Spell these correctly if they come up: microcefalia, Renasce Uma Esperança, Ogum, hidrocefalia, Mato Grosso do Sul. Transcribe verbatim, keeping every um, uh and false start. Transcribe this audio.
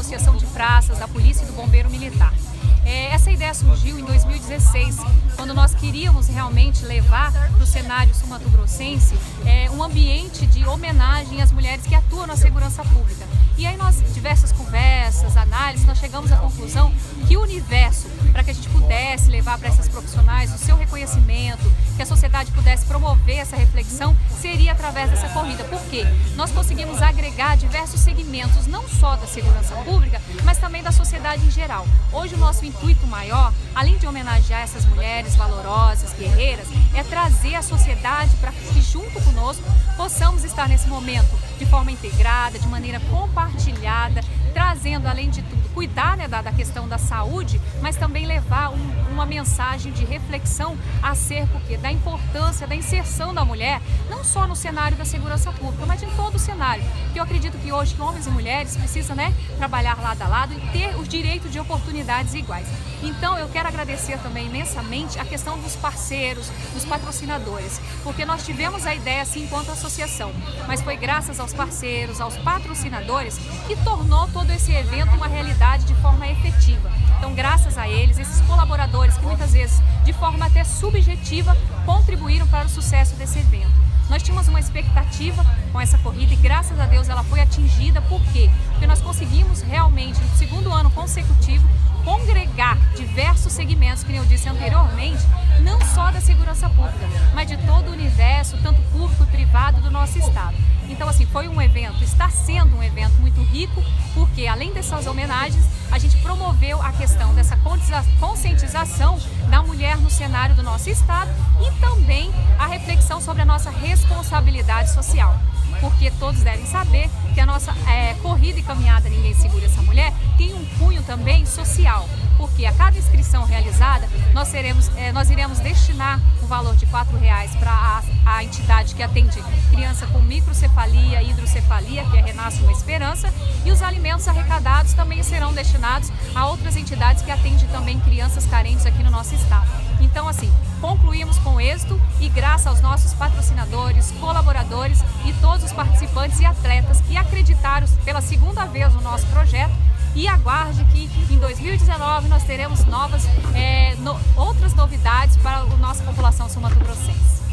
Associação de Praças, da Polícia e do Bombeiro Militar. É, essa ideia surgiu em dois mil e dezesseis, quando nós queríamos realmente levar para o cenário sul-mato-grossense é, um ambiente de homenagem às mulheres que atuam na segurança pública. E aí nós, diversas conversas, análises, nós chegamos à conclusão que o universo, para que a gente pudesse levar para essas profissionais o seu reconhecimento, que a sociedade pudesse promover essa reflexão, seria através dessa corrida. Por quê? Nós conseguimos agregar diversos segmentos, não só da segurança pública, mas também da sociedade em geral. Hoje o nosso intuito maior, além de homenagear essas mulheres valorosas, guerreiras, é trazer a sociedade para que junto conosco possamos estar nesse momento de forma integrada, de maneira compartilhada, trazendo, além de tudo, cuidar, né, da, da questão da saúde, mas também levar um, uma mensagem de reflexão acerca que, da importância da inserção da mulher, não só no cenário da segurança pública, mas em todo o cenário. Porque eu acredito que hoje homens e mulheres precisam, né, trabalhar lado a lado e ter os direitos de oportunidades iguais. Então eu quero agradecer também imensamente a questão dos parceiros, dos patrocinadores, porque nós tivemos a ideia assim enquanto associação, mas foi graças aos parceiros, aos patrocinadores, que tornou todo esse evento uma realidade de forma efetiva. Então, graças a eles, esses colaboradores que muitas vezes, de forma até subjetiva, contribuíram para o sucesso desse evento. Nós tínhamos uma expectativa com essa corrida e, graças a Deus, ela foi atingida. Por quê? Porque nós conseguimos realmente, no segundo ano consecutivo, congregar diversos segmentos, que eu disse anteriormente, não só da segurança pública, mas de todo o universo, tanto público e privado do nosso estado. Então, assim, foi um evento, está sendo um evento muito rico, porque além dessas homenagens, a gente promoveu a questão dessa conscientização da mulher no cenário do nosso estado e também a reflexão sobre a nossa responsabilidade social. Porque todos devem saber que a nossa é, corrida e caminhada Ninguém Segura Essa Mulher tem um cunho também social, porque a cada inscrição realizada nós, seremos, é, nós iremos destinar um valor de quatro reais para a, a entidade que atende criança com microcefalia e hidrocefalia, que é Renasce Uma Esperança, e os alimentos arrecadados também serão destinados a outras entidades que atendem também crianças carentes aqui no nosso estado. Então, assim, concluímos com êxito e graças aos nossos patrocinadores, colaboradores e todos os participantes e atletas que acreditaram pela segunda vez no nosso projeto. E aguarde que em dois mil e dezenove nós teremos novas, é, no, outras novidades para a nossa população sul-mato-grossense.